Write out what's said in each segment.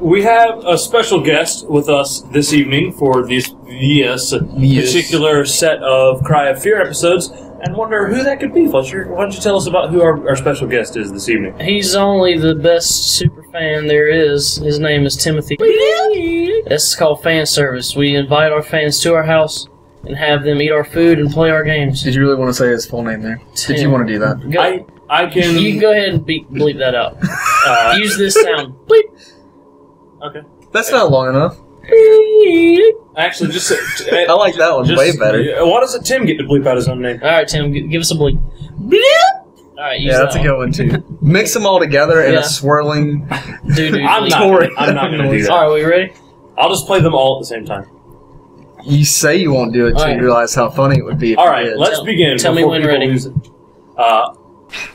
We have a special guest with us this evening for this particular set of Cry of Fear episodes, and wonder who that could be, Fletcher. Why don't you tell us about who our special guest is this evening? He's only the best super fan there is. His name is Timothy. That's called fan service. We invite our fans to our house and have them eat our food and play our games. Did you really want to say his full name there? Tim. Did you want to do that? I can... You can go ahead and bleep that out. Use this sound. Bleep. Okay. That's not long enough. Actually, just... I like that one way better. Why doesn't Tim get to bleep out his own name? Alright, Tim, give us a bleep. Bleep! Alright, yeah, that's a good one, too. Mix them all together in a swirling... Doo-doo. I'm not going to do that. Alright, we ready? I'll just play them all at the same time. You say you won't do it until you realize how funny it would be if you did. Alright, let's begin. Tell me when ready.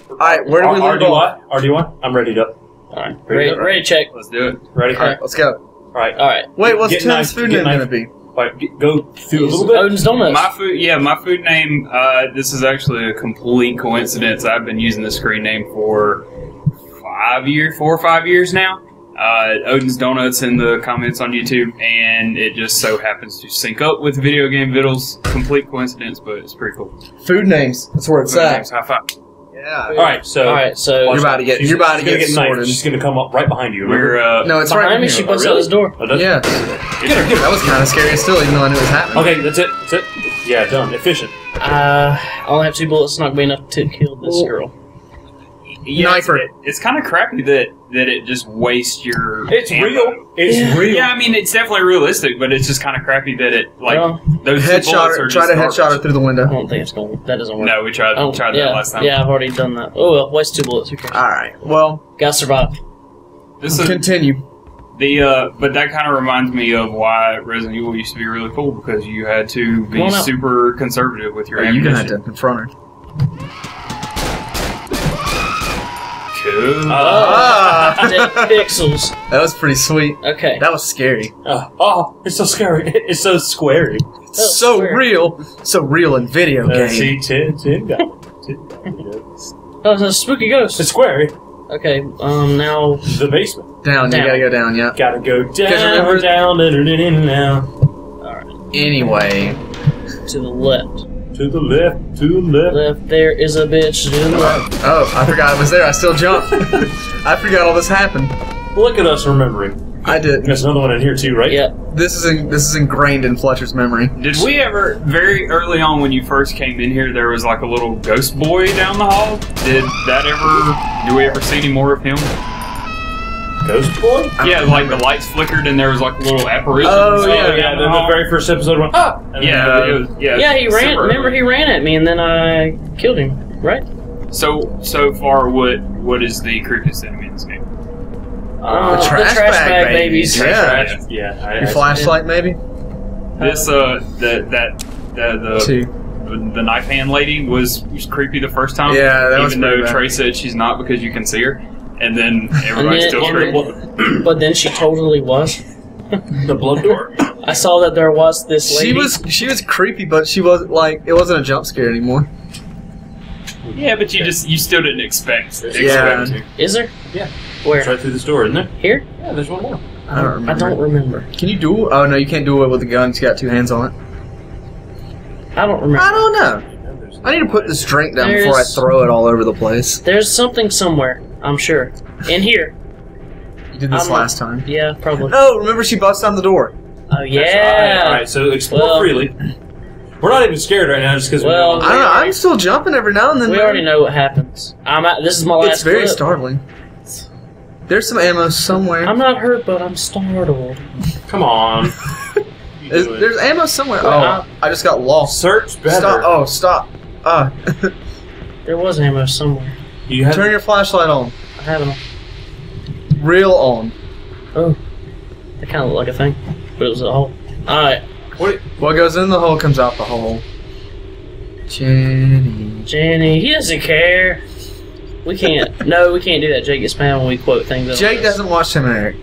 Alright, where do we leave off? RD1? I'm ready to. Alright, ready to check. Let's do it. Ready? Alright, let's go. Alright. Wait, what's Tim's food name going to be? Wait, go through a little bit. Odin's Donuts. My food name, this is actually a complete coincidence. I've been using the screen name for 4 or 5 years now. Odin's Donuts in the comments on YouTube, and it just so happens to sync up with Video Game Vittles. Complete coincidence, but it's pretty cool. Food names. That's where it's at. High five. Yeah. All right, so you're about to get sorted. She's gonna come up right behind you. No, it's right behind me. She busts out this door. Oh, yeah. Get her. That was kind of scary still, even though I knew it was happening. Okay, that's it. That's it. Yeah, done. Efficient. I only have 2 bullets. It's not gonna be enough to kill this girl. Yeah, Knifer. It's kind of crappy that it just wastes your. It's real. It's real. Yeah, I mean it's definitely realistic, but it's just kind of crappy that it like those headshots are. Try to headshot her through the window. I don't think it's going. That doesn't work. No, we tried that last time. Yeah, I've already done that. Oh well, waste 2 bullets. Okay. All right. Well, gotta survive. This is continue. But that kind of reminds me of why Resident Evil used to be really cool because you had to be super conservative with your ammunition. You had to confront her. Dead pixels. That was pretty sweet. Okay. That was scary. It's so scary. It's so squarey. It's so real. So real in video games. See, Tim got it. That was a spooky ghost. It's squarey. Okay, now... The basement. Down, you gotta go down, yeah. Gotta go down, down, and now. Alright. Anyway. To the left. To the left, to the left. Left, there is a bitch to the left. Oh, I forgot I was there. I still jumped. I forgot all this happened. Look at us remembering. I did. There's another one in here too, right? Yeah. This is ingrained in Fletcher's memory. Did we ever, very early on when you first came in here, there was like a little ghost boy down the hall? Do we ever see any more of him? Ghost boy? Yeah, like the lights flickered and there was like a little apparition. Oh yeah, the very first episode went. Ah! Yeah, he ran. Remember, he ran at me and then I killed him. Right. So far, what is the creepiest enemy in this game? The trash bag babies. Yeah. Your flashlight, maybe. This the knife hand lady was creepy the first time. Yeah, that was pretty bad. Trey said she's not because you can see her. And then everybody's still creepy. But then she totally was. The blood door. I saw that there was this lady. She was creepy, but she wasn't like it wasn't a jump scare anymore. Yeah, but you still didn't expect. Yeah. Is there? Yeah. Where? It's right through this door, isn't there? Here? Yeah, there's one more. I don't remember. Can you do? Oh no, you can't do it with a gun. It's got 2 hands on it. I don't remember. I don't know. I need to put this drink down before I throw it all over the place. There's something somewhere, I'm sure. In here. You did this last time. Yeah, probably. Oh, remember she busts down the door. Oh, yeah. Alright, so explore freely. We're not even scared right now just because we're... I don't know, I'm still jumping every now and then. We already know what happens. This is my last clip. It's very startling. There's some ammo somewhere. I'm not hurt, but I'm startled. Come on. There's ammo somewhere. Oh, I just got lost. Search better. Stop. Oh, stop. There was ammo somewhere. Turn your flashlight on. I have it on. Real on. Oh. That kind of looked like a thing. But it was a hole. Alright. What goes in the hole comes out the hole. Jenny. He doesn't care. We can't. No, we can't do that. Jake gets mad when we quote things like Jake doesn't watch Tim and Eric.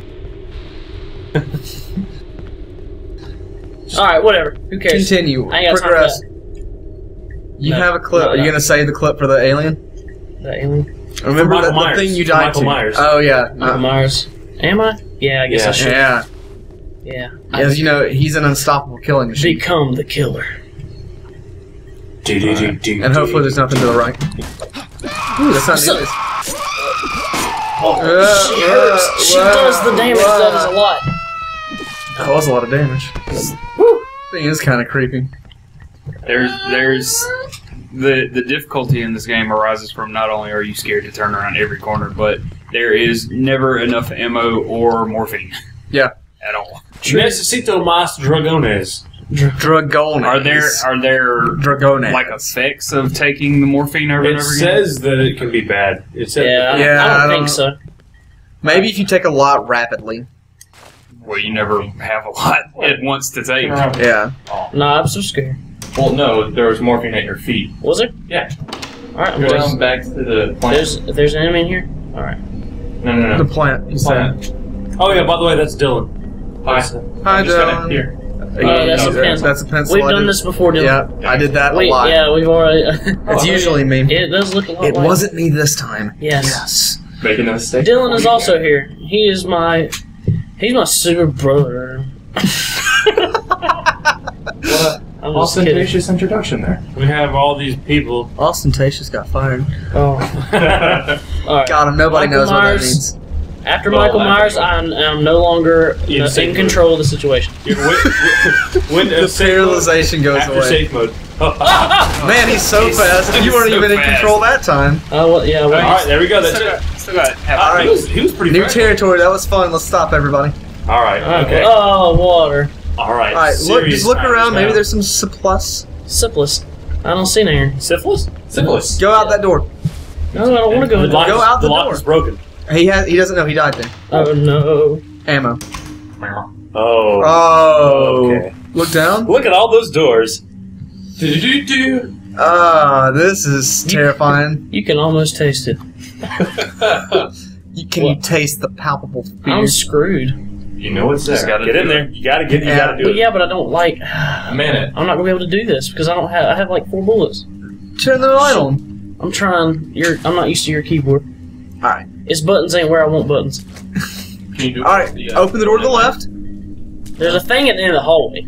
Alright, whatever. Who cares? Continue. I ain't got progress. Time for that. You have a clip. Are you going to say the clip for the alien? The alien? Remember the thing you died to? Michael Myers. Oh, yeah. Michael Myers. Am I? Yeah, I guess I should. Yeah. Yeah. As you know, he's an unstoppable killing machine. Become the killer. And hopefully there's nothing to the right. Ooh, that's not needless. Oh, she hurts. She does the damage. That is a lot. That was a lot of damage. Woo! Thing is kind of creepy. There's the difficulty in this game arises from not only are you scared to turn around every corner, but there is never enough ammo or morphine. Yeah. At all. Necesito más dragones. Dragones. Are there dragones like effects of taking the morphine over and over again? It says that it can be bad. It says I don't think so. Maybe if you take a lot rapidly. Well, you never have a lot at once to take. Yeah. Oh. No, I'm so scared. Well, no, there was morphine at your feet. Was there? Yeah. All right, I'm going back to the plant. There's an enemy in here. All right. No. The plant. Who's that? Oh yeah. By the way, that's Dylan. Hi. Hi, Dylan. Here. Yeah, that's a pencil. We've done this before, Dylan. Yeah, I did that a lot. Yeah, we've already... It's usually me. It does look a lot like... It wasn't me this time. Yes. Making a mistake. Dylan is also here. He is my... He's my super brother. What? Ostentatious introduction there. We have all these people. Ostentatious got fired. Oh. Right. Got him. Nobody knows what that means. After Michael Myers, I'm no longer in control of the situation. when the serialization goes away. After safe mode. Man, he's so fast. You weren't even in control that time. Oh, well, yeah. Well, all right, there we go. Still got it. All right. He was pretty good. New territory. That was fun. Let's stop, everybody. All right. Okay. Oh, water. All right. All right. Look, just look around. Maybe there's some syphilis. Syphilis. I don't see any. Syphilis? Syphilis. Go out that door. No, I don't want to go. Go out the door. The lock is broken. He doesn't know he died then. Oh no. Ammo. Oh. Oh. Okay. Look down. Look at all those doors. This is terrifying. You can almost taste it. Can you taste the palpable fear? I'm screwed. You know what's there. Get in there. You gotta get. You gotta do it. Yeah, but I don't like. Man, I'm not gonna be able to do this because I don't have. I have like 4 bullets. Turn the light on. I'm trying. I'm not used to your keyboard. All right. Its buttons ain't where I want buttons. Alright, open the door to the left. There's a thing at the end of the hallway.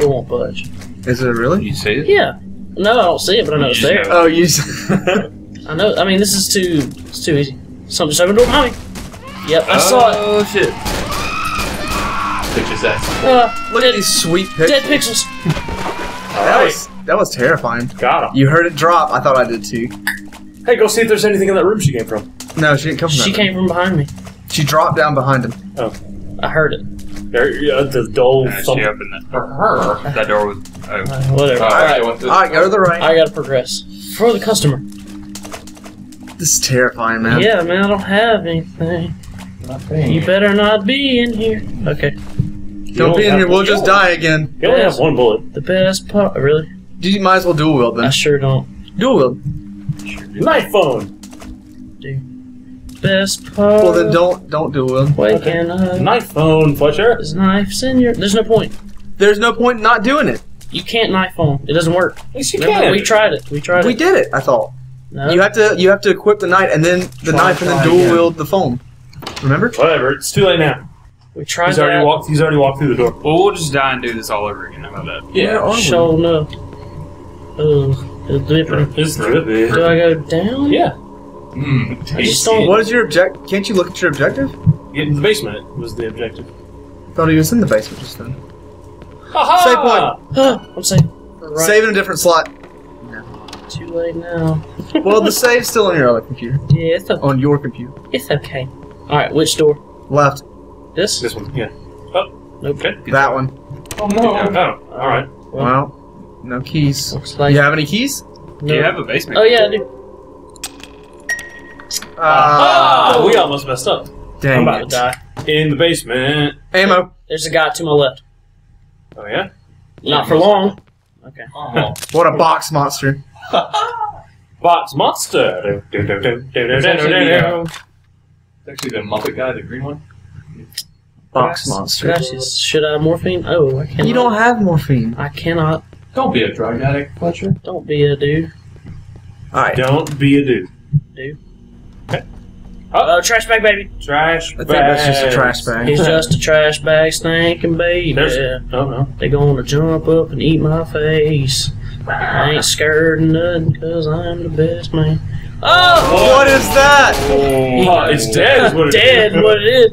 It won't budge. Is it really? You see it? Yeah. No, I don't see it, but I know it's there. Oh, you see it. I know. I mean, this is too easy. Something just opened the door behind me. Yep, I saw it. Oh, shit. Pictures that. Look at these sweet pixels. Dead pixels. That was terrifying. Got him. You heard it drop. I thought I did too. Hey, go see if there's anything in that room she came from. No, she didn't come from that room. She came from behind me. She dropped down behind him. Oh. I heard it. The door... She opened it. For her. That door was... Oh. Whatever. Alright, go to the right. I gotta progress. For the customer. This is terrifying, man. Yeah, man, I don't have anything. Nothing. You better not be in here. Okay. Don't be in here, we'll just die again. You only have 1 bullet. The best part... Really? You might as well dual wield, then. I sure don't. Dual wield. Knife phone. Dude. Best part. Well then, don't do it. Knife phone, Fletcher. There's knives in your. There's no point. There's no point in not doing it. You can't knife phone. It doesn't work. Yes, you can. We tried it. We did it. I thought. No. You have to equip the knife and then the knife and then dual wield the phone. Remember? Whatever. It's too late now. We tried. He's already walked through the door. Well, we'll just die and do this all over again. How about that? Yeah. Sure no. Ugh. It's drippy. Do I go down? Yeah. I just don't... What is your objective? Can't you look at your objective? Get in the basement was the objective. I thought he was in the basement just then. Ha -ha! Save point. I'm saving. Right. Save in a different slot. No. Too late now. Well, the save's still on your other computer. Yeah, it's okay. On your computer. It's okay. Alright, which door? Left. This? This one, yeah. Oh, nope. Okay. That one. Oh, no. Oh, alright. Well... No keys. Like you have any keys? No. Do you have a basement? Oh yeah, I do. We almost messed up. Dang I'm about to die. In the basement. Ammo. There's a guy to my left. Oh yeah? Not for long. Okay. Oh. What a box monster. Box monster. There's actually the Muppet guy, the green one. Box monster. Gosh, should I have morphine? Oh, I cannot. You don't have morphine. I cannot. Don't be a drug addict, Fletcher. Don't be a dude. Alright. Don't be a dude. Okay. Oh, trash bag, baby. Trash bag. I think that's just a trash bag. He's just a trash bag stinking baby. They gonna jump up and eat my face. I ain't scared of nothing because I'm the best man. Oh! What is that? Oh, it's dead. Is what it is.